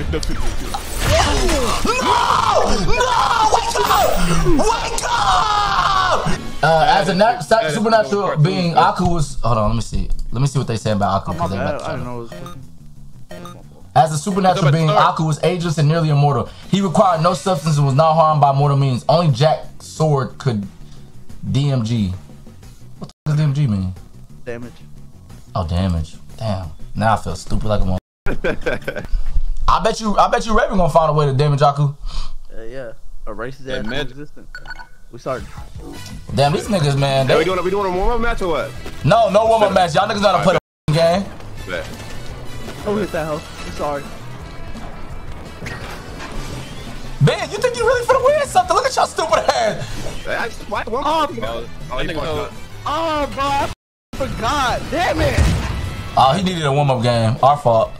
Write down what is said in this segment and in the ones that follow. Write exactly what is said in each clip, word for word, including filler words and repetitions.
No! No! Wake up! Uh, as a nat supernatural being, Aku was. Hold on, let me see. Let me see what they say about Aku. Cause about I don't know. As a supernatural being, Aku was ageless and nearly immortal. He required no substance and was not harmed by mortal means. Only Jack's sword could D M G. What the fuck does D M G mean? Damage. Oh, damage. Damn. Now I feel stupid like I'm on. I bet you, I bet you Raven gonna find a way to damage Aku. Uh, yeah. Erase his ass from existence. We started. Damn, these niggas, man. They... Hey, we doing, we doing a warm-up match or what? No, no warm-up match. Y'all niggas gotta play the game. Bet. Don't hit that hoe. I'm sorry. Man, you think you really finna win something? Look at y'all stupid ass. I just wiped one. Oh, bro. Oh, oh, bro. I forgot. Damn it. Oh, he needed a warm-up game. Our fault.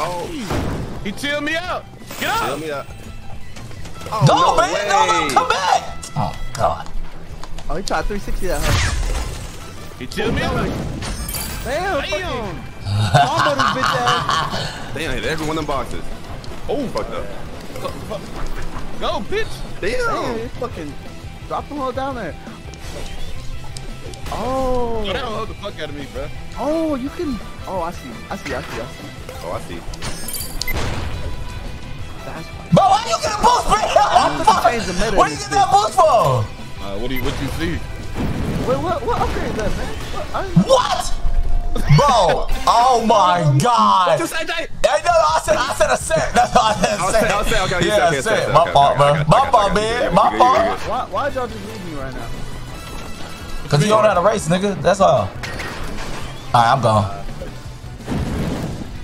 Oh. He chilled me out. Get up. Chill me out. Oh, no, no, man. No, no. Come back. Oh, God. Oh, he tried three sixty that hoe. He chilled oh, me out. Damn! Damn! Combo this bitch ass! Damn, hit every one of them boxes. Oh, fucked up. Go, bitch! Damn! Damn fucking drop them all down there. Oh! Yo, that don't hold the fuck out of me, bro. Oh, you can. Oh, I see. I see. I see. I see. Oh, I see. That's... Bro, why you get a boost, bro? What Why you get that boost for? Uh, what do you? What you see? Wait, what? What upgrade is that, man? What? What? Bro, oh my God! Just say that. Hey, no, no, I said, I said a set. That's all I said. I'll say, I'll say, okay, you yeah, said, okay, set. Okay, my okay, fault, okay, bro. My okay, fault, okay, man. Okay, my fault. Why, why y'all just leave me right now? Cause you don't have a race, nigga. That's all. All right, I'm gone.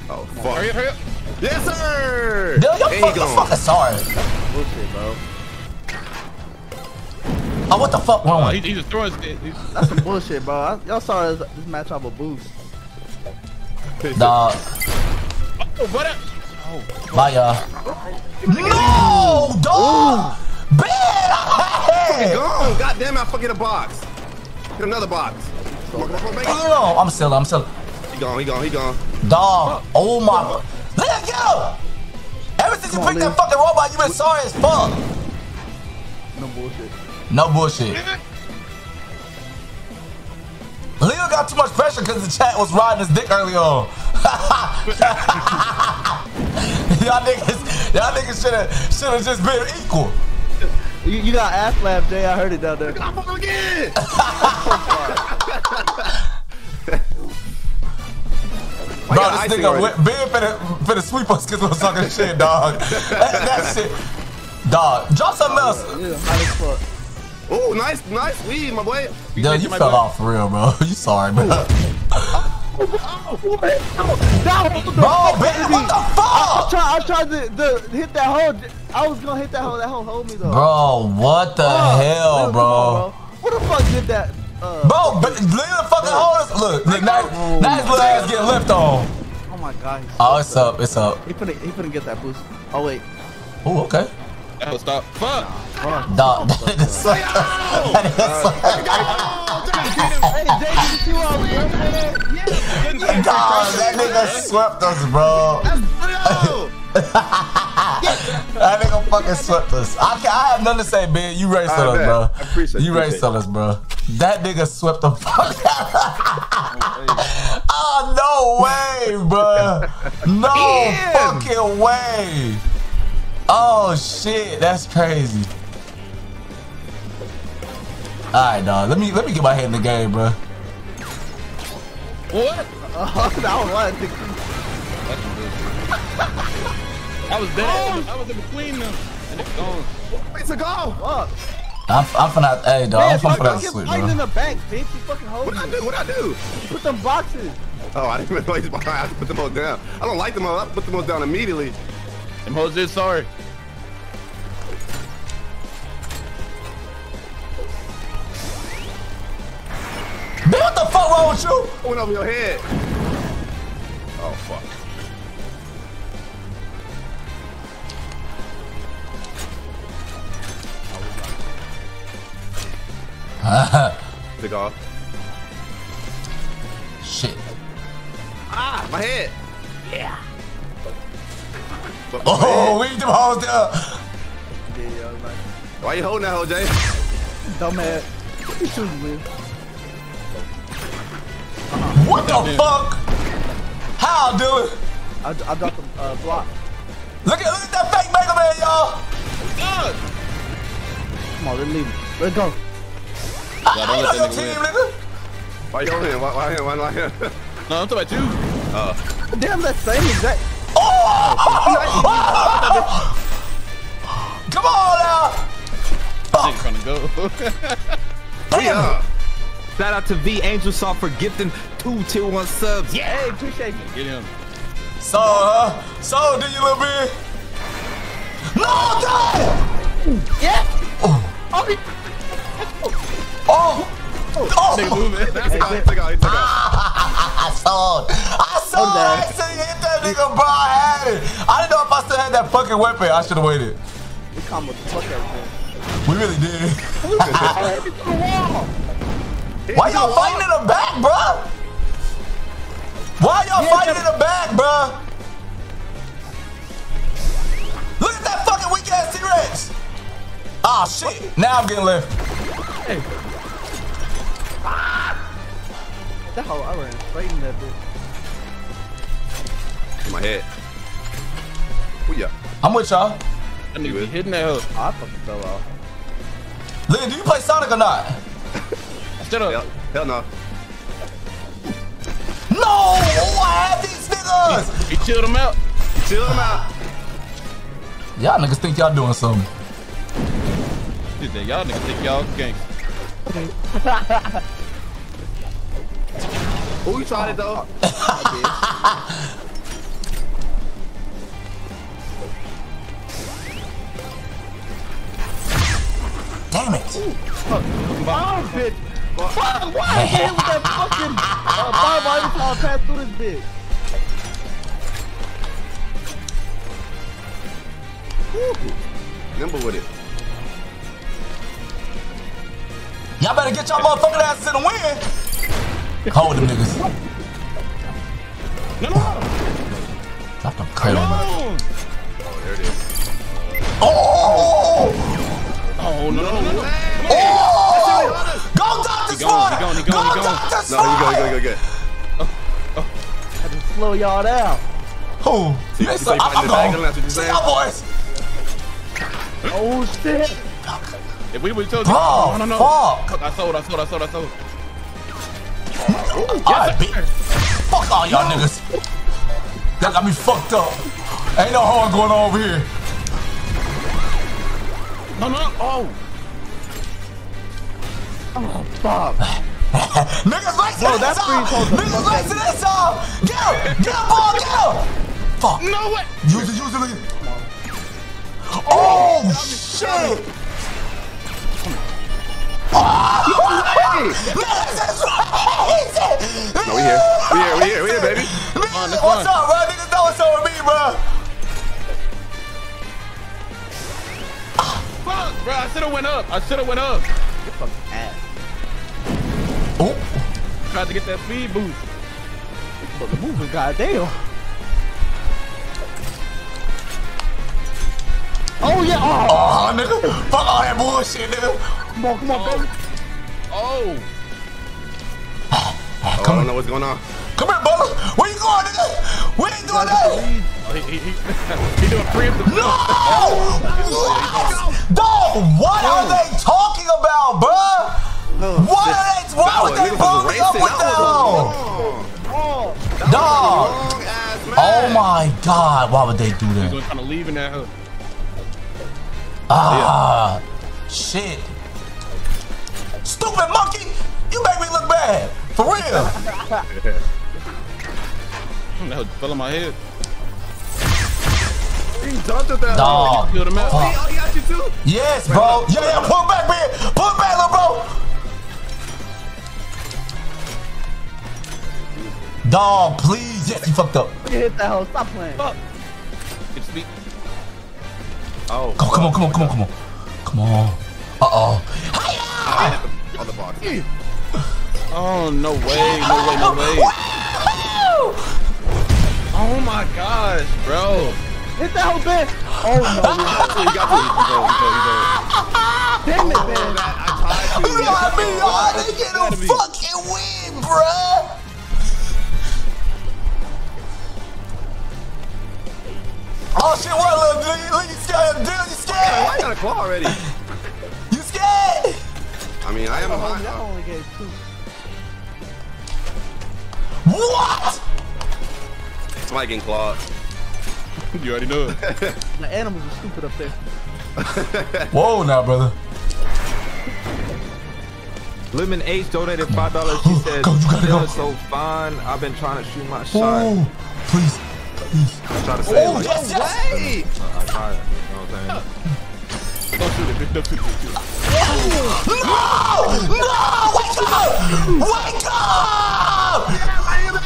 Oh fuck! Hurry up, hurry up. Yes, sir. Dude, you're fucking fucking sorry. Bullshit, bro. Oh, what the fuck wrong with? Uh, he, he just throwing. That's some bullshit, bro. Y'all saw this, this match have a boost. Nah. Oh, what up? Oh. Bye, y'all. No, dog. Ben, I gone. God damn it, I forget a box. Get another box. Come on, come on, baby. Oh, I'm still, I'm still. He gone, he gone, he gone. Dog. Oh my. Let go. Ever since you picked that fucking robot, you been sorry as fuck. No bullshit. No bullshit. Leo got too much pressure because the chat was riding his dick early on. Y'all niggas, y'all niggas shoulda, shoulda just been equal. You, you got ass laugh, Jay. I heard it down there. Come on again. Bro, this nigga went big for the for the sweep us because we're talking shit, dog. That, that shit, dog. Drop something else. Yeah, hot as fuck. Oh, nice, nice lead, my boy. You Dude, you fell boy. off for real, bro. You sorry, bro. Oh, oh, oh, oh. Down, bro, man, what the fuck? I, I, tried, I tried to, to hit that hole. I was gonna hit that hole. That hole hold me, though. Bro, what the oh, hell, Leo, bro? On, bro? What the fuck did that? Uh, bro, leave the fucking hole. Look, look, now his little ass getting lift on. Oh, my God. Oh, it's up, it's up. He finna, he finna get that boost. Oh, wait. Oh, okay. Oh, stop. Fuck! Dog, that is so... That is so... Hey, Jay, you out, bro. Dog, that nigga swept us, bro. That nigga fucking swept us. I, can, I have nothing to say, man. You race on us, bro. I appreciate it. You race on us, bro. That nigga swept the fuck out. Oh, no way, bro. No fucking way. Oh shit, that's crazy. Alright, dog. Let me let me get my head in the game, bro. What? Oh, that was like I was dead. I was in between them. And it's gone. It's a goal. Fuck. I'm I'm finna hey dog. I'm finna switch. I'm in the bank, bitch. You fucking hold me. What I do? What I do? Put them boxes. Oh, I didn't even know he's behind. I have to put them all down. I don't like them all. I put them all down immediately. Them hoes is sorry. Man, what the fuck wrong with you? I went over your head. Oh, fuck. Take off. Shit. Ah, my head. Yeah. Oh, we've demolished her. Why you holding that whole day? Dumbass. What the fuck? How I do it? I, I dropped a uh, block. Look at, look at that fake Mega Man, y'all! Good! Come on, let's leave him. Let's go. I, I, I ain't on your team, nigga. Why you on him? Why, why him? Why not him? No, I'm talking about you. Oh. Uh. Damn, that same exact. Oh! Oh, oh, oh, oh, oh. Come on now! I ain't trying to go. We up. Shout out to V Angelsoft for gifting two tier one subs. Yeah, hey, appreciate you. Get him. So, uh, so do you little bit? No, die! Yeah. Oh. Oh. Oh. They move it. That's how he took out. He took out. I saw it. I saw that. He hit that nigga, bro. I had it. I didn't know if I still had that fucking weapon. I should have waited. We combo the fuck everything. We really did. Why y'all fighting in the back, bro? Why y'all fighting in the back, bro? Look at that fucking weak ass T-Rex. Ah, shit. Now I'm getting left. Hey. That hole, I ran straight in that bitch. In my head. Who ya? I'm with y'all. I knew he hitting that hook. I fucking fell off. Leo, do you play Sonic or not? Shut up. Hell, hell no. No! Oh, I had these niggas! He, he chilled him out. He chilled him out. Y'all niggas think y'all doing something. Y'all niggas think y'all gangsta. Oh, you tried it though. I did. Damn it! Ooh, fuck. Oh, bitch! Fuck! Why I hit him with that fucking uh, five item power pass through this bitch? Ooh. Nimble with it. Y'all better get y'all motherfucking asses in the wind! Hold them niggas. No, no! Drop them crazy. Oh, there it is. Oh! Oh, no, no, no, no. Oh! Go Doctor Slaughter! Go Doctor Slaughter! No, you go, you go, you go, you go. Oh, oh. I just slow y'all down. Who? See, you so, I'm going. See y'all boys. Oh, shit. If we would have told you. Oh, no, no, no. Fuck. I sold, I sold, I sold, I sold. Ooh, yes, right, fuck all y'all no. niggas. That got me fucked up. Ain't no harm going on over here. No, no, oh! Oh, fuck. Niggas racing this off! Niggas racing this off! Get him! Get him, ball, get him! Fuck. No way! Use it, use it, use it. No. Oh, oh, shit! Niggas is racing! No, we here. We here, we here, we here, baby. Niggas, what's up, bro? Niggas know what's up with me, bro. Fuck, bro, I should've went up. I should've went up. Your fucking ass. Oh. Tried to get that speed boost. But the movement, goddamn. Oh, yeah. Oh, oh nigga. Fuck all that bullshit, nigga. Come on, come on, oh. baby. Oh. oh come I don't know what's going on. Come here, brother. Where you going, nigga? We ain't doing that. He, he, he, he doing free of the No! What? Dog, what are they talking about, bruh? No, what are they? Why would they blow me up with that? Dog. Dog. Oh my God! Why would they do that? He's kind of leaving that hook. Ah, yeah. Shit! Stupid monkey! You make me look bad, for real. That fell on my head. He jumped at that. Dog. He him out. Oh, he got you too? Yes, bro. Yeah, yeah, pull back, man. Pull back, little bro. Dog, please. Yes, you fucked up. You hit that hole. Stop playing. Fuck. It's me. Oh. Come, come on, come on, come on, come on. Come on. Uh-oh. Hi-ya! On the box. Oh, no way. No way, no way. Oh, my my gosh, bro. Hit that whole bit. Oh no. You got to you go, you go, you go. Damn it, man. Oh, that, I tied you. You got me. Oh, they get no fucking win, bruh. Oh shit, what little dude? Look, you scared, dude. You scared. I got a claw already. You scared? I mean, I am a hot dog. What? Somebody getting clawed. You already know it. The animals are stupid up there. Whoa, now, brother. Lemon H donated five dollars. She said, go, you gotta go. So fine. I've been trying to shoot my shot. Ooh, please, please. I'm trying to say, oh, like, yes, yes. Uh, I tried. You know what I'm saying? Don't shoot it. Don't shoot it. No! No! Wake up! Wake up! Let's go!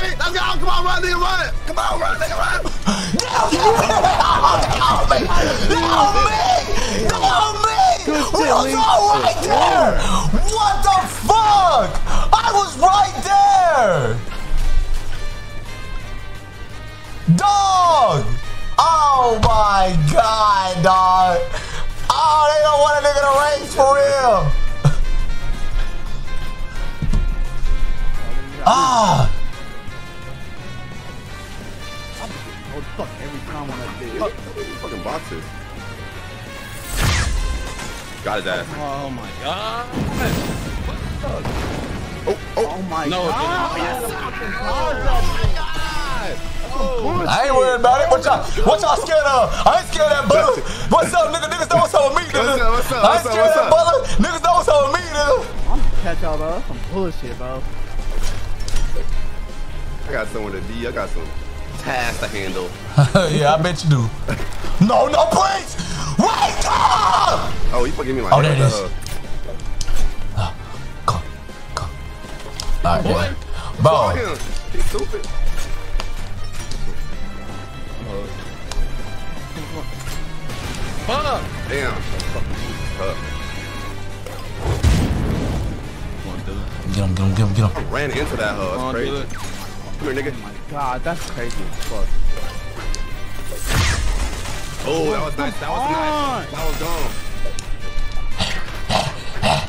Come on, run, nigga, run! Come on, run, nigga, run! Down me! Down me! Down me! Down me! We was all right there! What the fuck? I was right there! Dog! Oh my god, dog! Oh, they don't want a nigga to race for real! Ah! Fuck every time on that bitch. Fucking boxes. Got his ass. Oh my god. What the fuck? Oh, oh, oh my no, god. Oh, yes. Oh my god. Oh, I ain't worried about it. What y'all, what y'all scared of? I ain't scared of that butter. What's up, nigga? Niggas know what's up with me, nigga. What's up? What's up? What's up? I ain't scared of that butter. Niggas know what's up with me, nigga. I'm gonna catch y'all, bro. That's some bullshit, bro. I got someone to D. I got someone. Pass the handle. Yeah, I bet you do. No, no, please! Wait! Up! Oh, you fucking me like that. Oh, there it is. Uh, come, come. All right, boy. Ball. He's stupid. Fuck! Damn. Fuck. Come on, dude. Get him, get him, get him, get him. I ran into that hoe. That's on, crazy. Dude. Come here, nigga. God, that's crazy as fuck. Oh, that was nice. That was on. nice. That was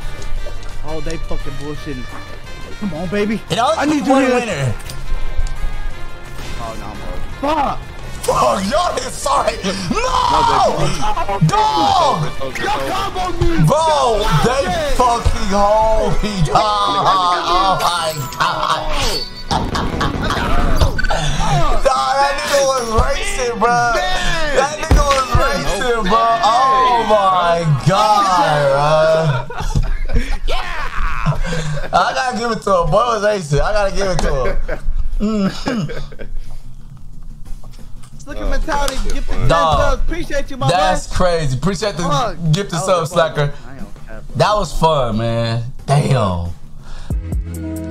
gone. Oh, they fucking bullshitting. Come on, baby. It I need you to win. Oh, no, bro. Fuck. Fuck, y'all is sorry. No! Dog! Y'all combo me! Bro, they fucking hold me. Oh, oh, my God. Racing, bro. Damn. That nigga was racing, bro. Oh my god, bro. Yeah. I gotta give it to him. Boy was racing. I gotta give it to him. Mm. Look at mentality. Gift the subs. Appreciate you, my man. That's crazy. Appreciate the gift the subs, Slacker. That was fun, man. Damn.